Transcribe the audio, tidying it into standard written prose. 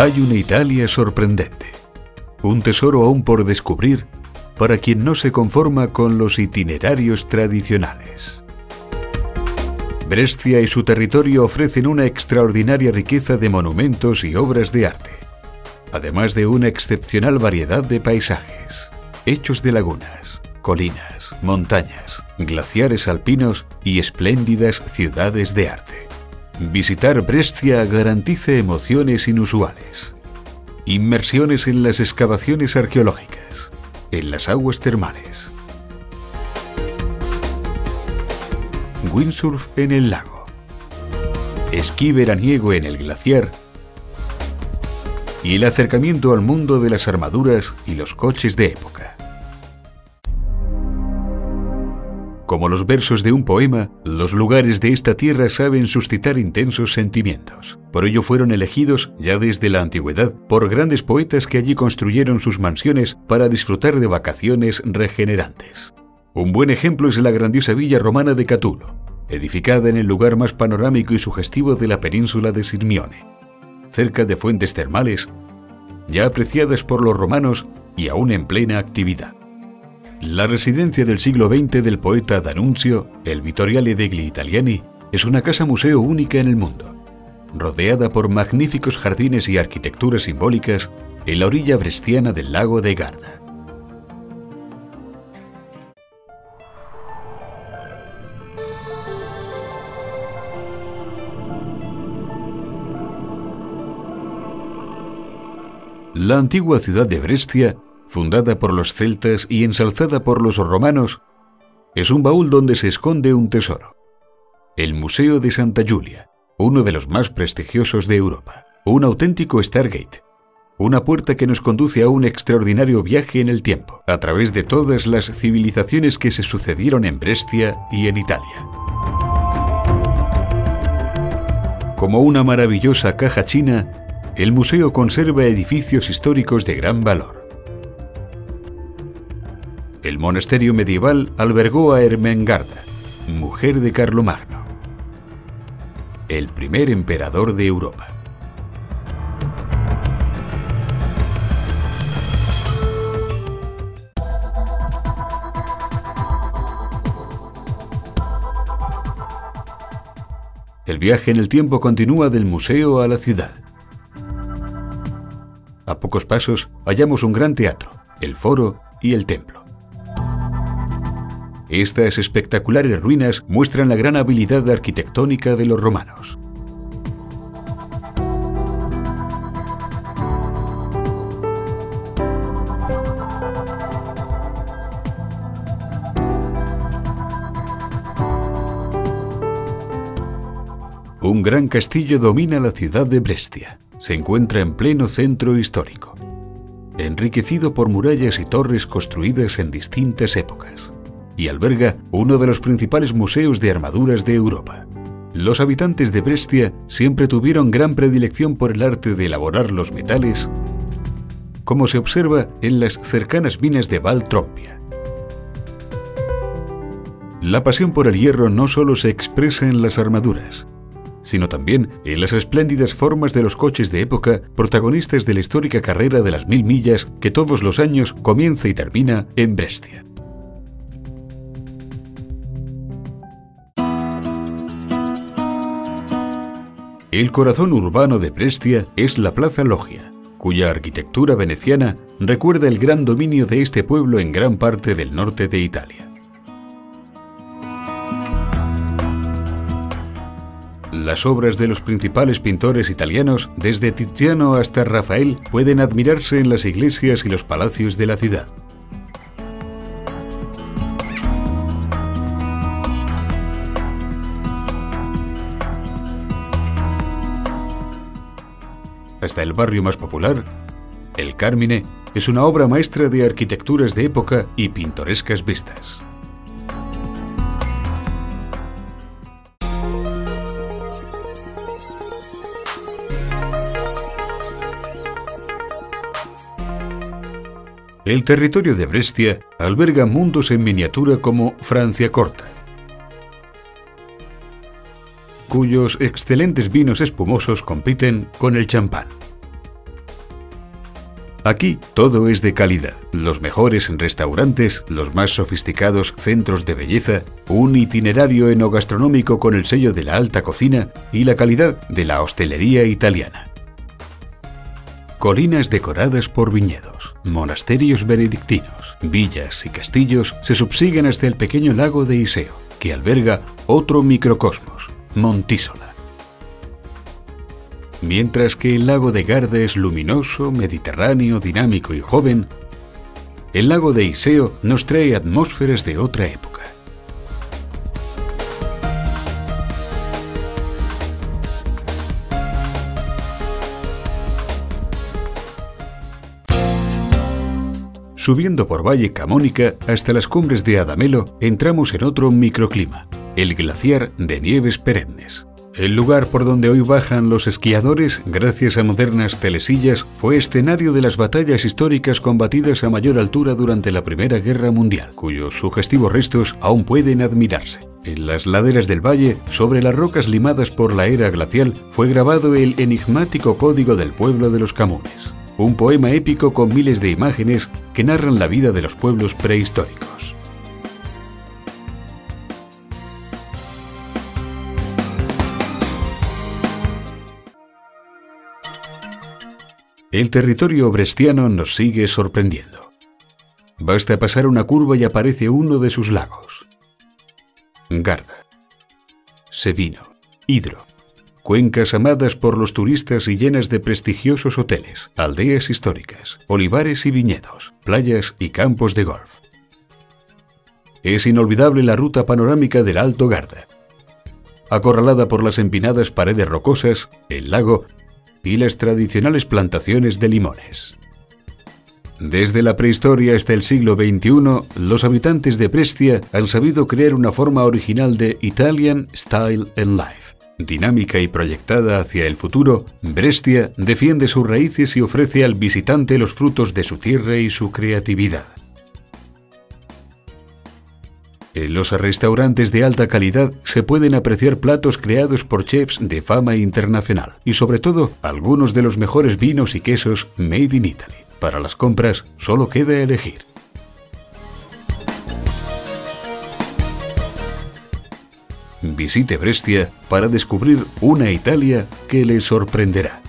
Hay una Italia sorprendente, un tesoro aún por descubrir para quien no se conforma con los itinerarios tradicionales. Brescia y su territorio ofrecen una extraordinaria riqueza de monumentos y obras de arte, además de una excepcional variedad de paisajes, hechos de lagunas, colinas, montañas, glaciares alpinos y espléndidas ciudades de arte. Visitar Brescia garantiza emociones inusuales, inmersiones en las excavaciones arqueológicas, en las aguas termales, windsurf en el lago, esquí veraniego en el glaciar y el acercamiento al mundo de las armaduras y los coches de época. Como los versos de un poema, los lugares de esta tierra saben suscitar intensos sentimientos. Por ello fueron elegidos, ya desde la antigüedad, por grandes poetas que allí construyeron sus mansiones para disfrutar de vacaciones regenerantes. Un buen ejemplo es la grandiosa villa romana de Catullo, edificada en el lugar más panorámico y sugestivo de la península de Sirmione, cerca de fuentes termales, ya apreciadas por los romanos y aún en plena actividad. La residencia del siglo XX del poeta D'Annunzio, el Vittoriale degli Italiani, es una casa museo única en el mundo, rodeada por magníficos jardines y arquitecturas simbólicas en la orilla bresciana del lago de Garda. La antigua ciudad de Brescia, fundada por los celtas y ensalzada por los romanos, es un baúl donde se esconde un tesoro. El Museo de Santa Giulia, uno de los más prestigiosos de Europa. Un auténtico Stargate, una puerta que nos conduce a un extraordinario viaje en el tiempo, a través de todas las civilizaciones que se sucedieron en Brescia y en Italia. Como una maravillosa caja china, el museo conserva edificios históricos de gran valor. El monasterio medieval albergó a Ermengarda, mujer de Carlomagno, el primer emperador de Europa. El viaje en el tiempo continúa del museo a la ciudad. A pocos pasos hallamos un gran teatro, el foro y el templo. Estas espectaculares ruinas muestran la gran habilidad arquitectónica de los romanos. Un gran castillo domina la ciudad de Brescia. Se encuentra en pleno centro histórico, enriquecido por murallas y torres construidas en distintas épocas, y alberga uno de los principales museos de armaduras de Europa. Los habitantes de Brescia siempre tuvieron gran predilección por el arte de elaborar los metales, como se observa en las cercanas minas de Valtrompia. La pasión por el hierro no solo se expresa en las armaduras, sino también en las espléndidas formas de los coches de época, protagonistas de la histórica carrera de las 1000 millas que todos los años comienza y termina en Brescia. El corazón urbano de Brescia es la Plaza Loggia, cuya arquitectura veneciana recuerda el gran dominio de este pueblo en gran parte del norte de Italia. Las obras de los principales pintores italianos, desde Tiziano hasta Rafael, pueden admirarse en las iglesias y los palacios de la ciudad. Hasta el barrio más popular, el Carmine, es una obra maestra de arquitecturas de época y pintorescas vistas. El territorio de Brescia alberga mundos en miniatura como Franciacorta, cuyos excelentes vinos espumosos compiten con el champán. Aquí todo es de calidad, los mejores restaurantes, los más sofisticados centros de belleza, un itinerario enogastronómico con el sello de la alta cocina y la calidad de la hostelería italiana. Colinas decoradas por viñedos, monasterios benedictinos, villas y castillos se subsiguen hasta el pequeño lago de Iseo, que alberga otro microcosmos, Montisola. Mientras que el lago de Garda es luminoso, mediterráneo, dinámico y joven, el lago de Iseo nos trae atmósferas de otra época. Subiendo por Valle Camónica hasta las cumbres de Adamello, entramos en otro microclima, el glaciar de nieves perennes. El lugar por donde hoy bajan los esquiadores, gracias a modernas telesillas, fue escenario de las batallas históricas combatidas a mayor altura durante la Primera Guerra Mundial, cuyos sugestivos restos aún pueden admirarse. En las laderas del valle, sobre las rocas limadas por la era glacial, fue grabado el enigmático código del pueblo de los Camunos, un poema épico con miles de imágenes que narran la vida de los pueblos prehistóricos. El territorio bresciano nos sigue sorprendiendo. Basta pasar una curva y aparece uno de sus lagos. Garda, Sebino, Hidro, cuencas amadas por los turistas y llenas de prestigiosos hoteles, aldeas históricas, olivares y viñedos, playas y campos de golf. Es inolvidable la ruta panorámica del Alto Garda. Acorralada por las empinadas paredes rocosas, el lago y las tradicionales plantaciones de limones. Desde la prehistoria hasta el siglo XXI, los habitantes de Brescia han sabido crear una forma original de Italian Style and Life. Dinámica y proyectada hacia el futuro, Brescia defiende sus raíces y ofrece al visitante los frutos de su tierra y su creatividad. En los restaurantes de alta calidad se pueden apreciar platos creados por chefs de fama internacional y sobre todo algunos de los mejores vinos y quesos made in Italy. Para las compras solo queda elegir. Visite Brescia para descubrir una Italia que le sorprenderá.